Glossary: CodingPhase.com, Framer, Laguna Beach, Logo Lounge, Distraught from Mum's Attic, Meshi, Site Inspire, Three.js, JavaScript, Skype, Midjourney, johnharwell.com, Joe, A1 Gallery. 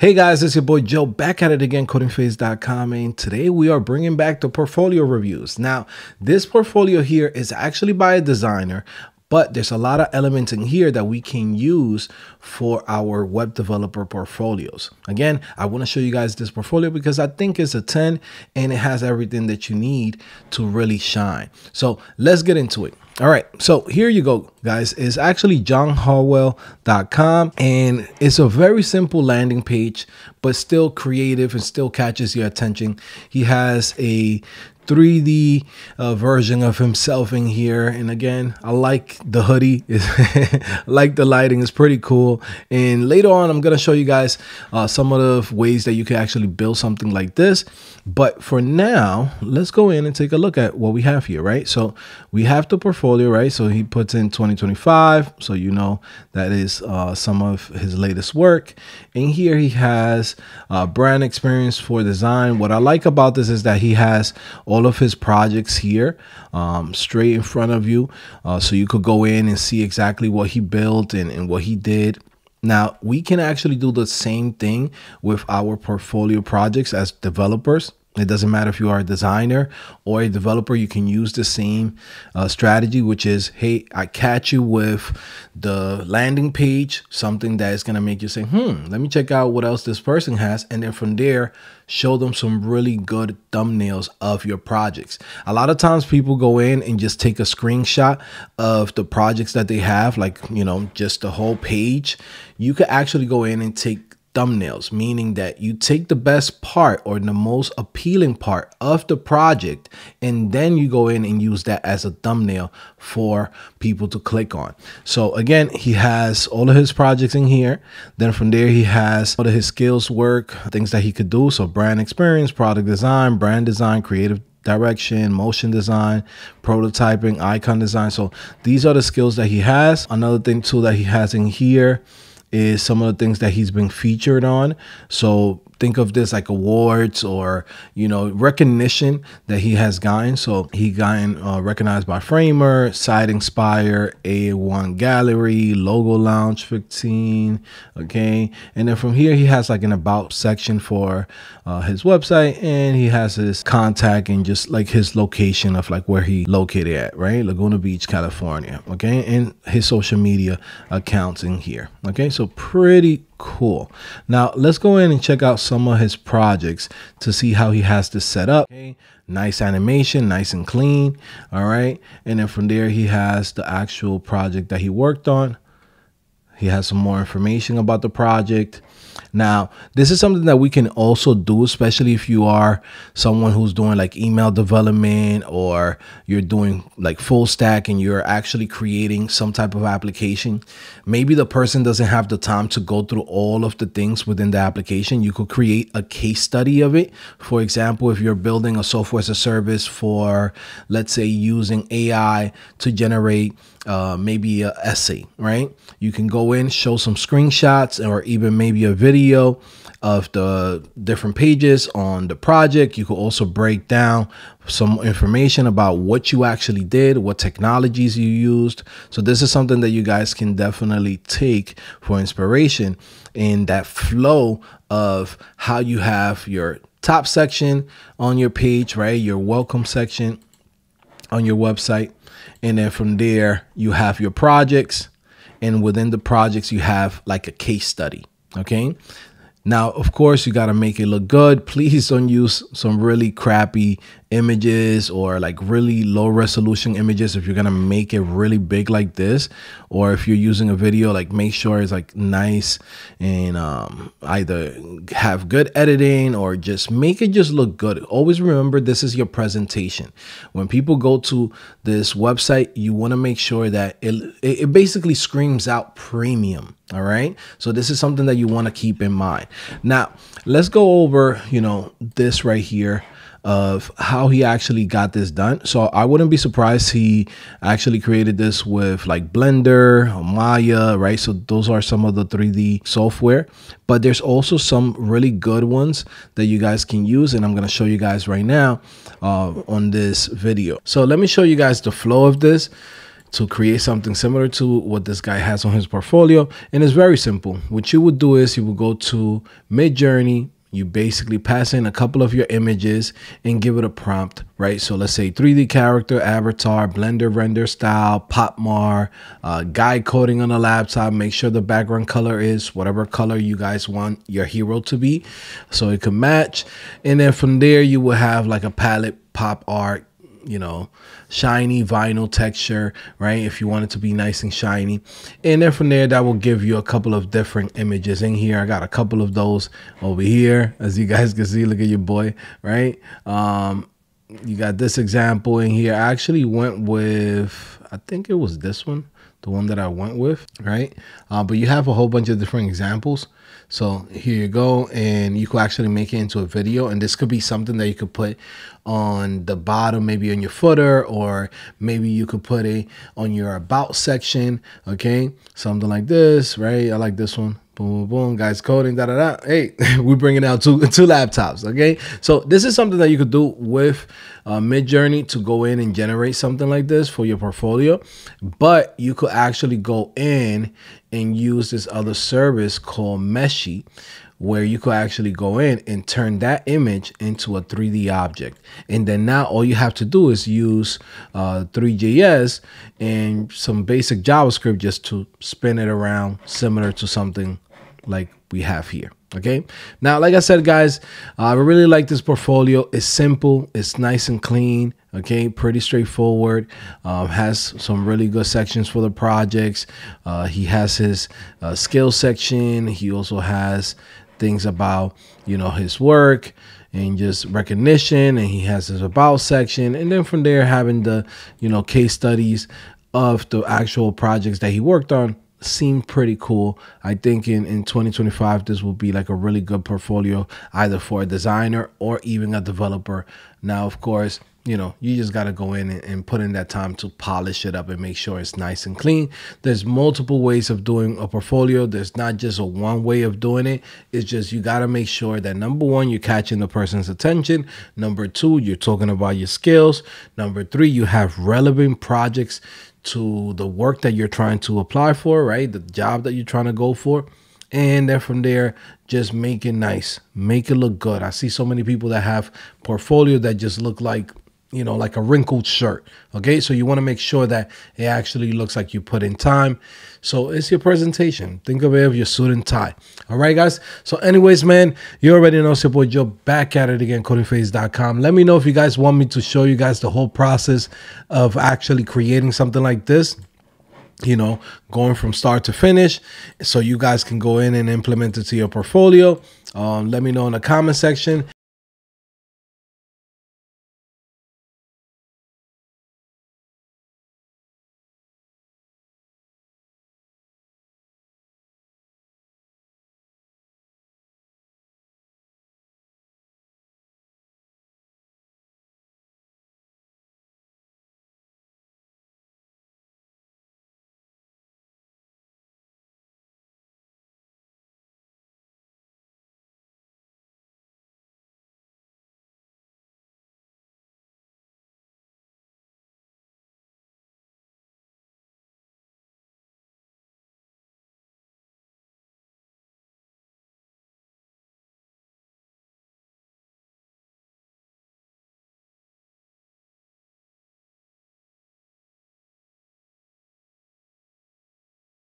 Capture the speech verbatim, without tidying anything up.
Hey guys, it's your boy Joe back at it again, coding phase dot com, and today we are bringing back the portfolio reviews. Now, this portfolio here is actually by a designer, but there's a lot of elements in here that we can use for our web developer portfolios. Again, I want to show you guys this portfolio because I think it's a ten and it has everything that you need to really shine. So let's get into it. All right, so here you go, guys. It's actually john harwell dot com, and it's a very simple landing page, but still creative and still catches your attention. He has a three D uh, version of himself in here, and again, I like the hoodie. I like the lighting; it's pretty cool. And later on, I'm gonna show you guys uh, some of the ways that you can actually build something like this. But for now, let's go in and take a look at what we have here, right? So we have the portfolio. Right, so he puts in twenty twenty-five, so you know that is uh, some of his latest work. And here he has uh, brand experience for design. What I like about this is that he has all of his projects here um, straight in front of you, uh, so you could go in and see exactly what he built and, and what he did. Now we can actually do the same thing with our portfolio projects as developers. It doesn't matter if you are a designer or a developer, you can use the same uh, strategy, which is, hey, I catch you with the landing page, something that is going to make you say, hmm, let me check out what else this person has. And then from there, show them some really good thumbnails of your projects. A lot of times people go in and just take a screenshot of the projects that they have, like, you know, just the whole page. You could actually go in and take thumbnails, meaning that you take the best part or the most appealing part of the project, and then you go in and use that as a thumbnail for people to click on. So again, he has all of his projects in here. Then from there, he has all of his skills, work, things that he could do. So brand experience, product design, brand design, creative direction, motion design, prototyping, icon design. So these are the skills that he has. Another thing too that he has in here is some of the things that he's been featured on. So think of this like awards or, you know, recognition that he has gotten. So he gotten uh, recognized by Framer, Site Inspire, A one Gallery, Logo Lounge fifteen, okay? And then from here, he has like an about section for uh, his website, and he has his contact and just like his location of like where he located at, right? Laguna Beach, California, okay? And his social media accounts in here, okay? So pretty cool. Now let's go in and check out some of his projects to see how he has this set up. Okay. Nice animation, nice and clean. All right. And then from there, he has the actual project that he worked on. He has some more information about the project. Now, this is something that we can also do, especially if you are someone who's doing like email development, or you're doing like full stack and you're actually creating some type of application. Maybe the person doesn't have the time to go through all of the things within the application. You could create a case study of it. For example, if you're building a software as a service for, let's say, using A I to generate uh, maybe an essay, right? You can go in, show some screenshots, or even maybe a video video of the different pages on the project. You could also break down some information about what you actually did, what technologies you used. So this is something that you guys can definitely take for inspiration in that flow of how you have your top section on your page, right? Your welcome section on your website. And then from there, you have your projects. And within the projects, you have like a case study. Okay. Now, of course, you got to make it look good. Please don't use some really crappy images or like really low resolution images. If you're going to make it really big like this, or if you're using a video, like make sure it's like nice and um, either have good editing or just make it just look good. Always remember, this is your presentation. When people go to this website, you want to make sure that it, it basically screams out premium. All right. So this is something that you want to keep in mind. Now let's go over, you know, this right here of how he actually got this done. So I wouldn't be surprised he actually created this with like Blender or Maya, right? So those are some of the three D software, but there's also some really good ones that you guys can use. And I'm going to show you guys right now uh, on this video. So let me show you guys the flow of this. to create something similar to what this guy has on his portfolio. And it's very simple. What you would do is you would go to Midjourney. You basically pass in a couple of your images and give it a prompt, right? So let's say three D character, avatar, blender, render style, Popmar, uh, guide coding on a laptop. Make sure the background color is whatever color you guys want your hero to be, so it can match. And then from there, you will have like a palette, pop art, you know, shiny vinyl texture, right? If you want it to be nice and shiny. And then from there, that will give you a couple of different images in here. I got a couple of those over here. As you guys can see, look at your boy, right? Um, you got this example in here. I actually went with, I think it was this one, the one that I went with, right? Uh, but you have a whole bunch of different examples. So here you go, and you could actually make it into a video. And this could be something that you could put on the bottom, maybe on your footer, or maybe you could put it on your about section, okay? Something like this, right? I like this one. Boom, boom, boom, guys coding, da, da, da. Hey, we're bringing out two, two laptops, okay? So this is something that you could do with uh, Midjourney to go in and generate something like this for your portfolio. But you could actually go in and use this other service called Meshi, where you could actually go in and turn that image into a three D object. And then now all you have to do is use uh, Three.js and some basic JavaScript just to spin it around, similar to something like we have here. Okay, now, like I said, guys, uh, I really like this portfolio. It's simple, it's nice and clean, okay, pretty straightforward. Um, has some really good sections for the projects. Uh, he has his uh, skill section. He also has things about, you know, his work and just recognition, and he has his about section. And then from there, having the, you know, case studies of the actual projects that he worked on. Seem pretty cool. I think in, in twenty twenty-five, this will be like a really good portfolio, either for a designer or even a developer. Now, of course, you know, you just got to go in and, and put in that time to polish it up and make sure it's nice and clean. There's multiple ways of doing a portfolio. There's not just a one way of doing it. It's just you got to make sure that, number one, you're catching the person's attention. Number two, you're talking about your skills. Number three, you have relevant projects to the work that you're trying to apply for, right? The job that you're trying to go for. And then from there, just make it nice, make it look good. I see so many people that have portfolio that just look like, you know, like a wrinkled shirt. Okay, so you want to make sure that it actually looks like you put in time. So it's your presentation. Think of it as your suit and tie. All right, guys. So anyways, man, you already know, it's your boy Joe, back at it again, coding phase dot com. Let me know if you guys want me to show you guys the whole process of actually creating something like this, you know, going from start to finish, so you guys can go in and implement it to your portfolio. Um, let me know in the comment section.